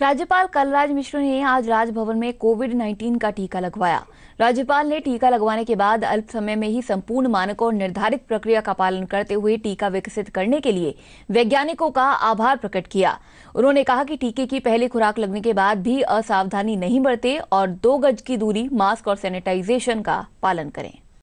राज्यपाल कलराज मिश्र ने आज राजभवन में कोविड-19 का टीका लगवाया। राज्यपाल ने टीका लगवाने के बाद अल्प समय में ही संपूर्ण मानक और निर्धारित प्रक्रिया का पालन करते हुए टीका विकसित करने के लिए वैज्ञानिकों का आभार प्रकट किया। उन्होंने कहा कि टीके की पहली खुराक लगने के बाद भी असावधानी नहीं बरतें और 2 गज की दूरी, मास्क और सेनेटाइजेशन का पालन करें।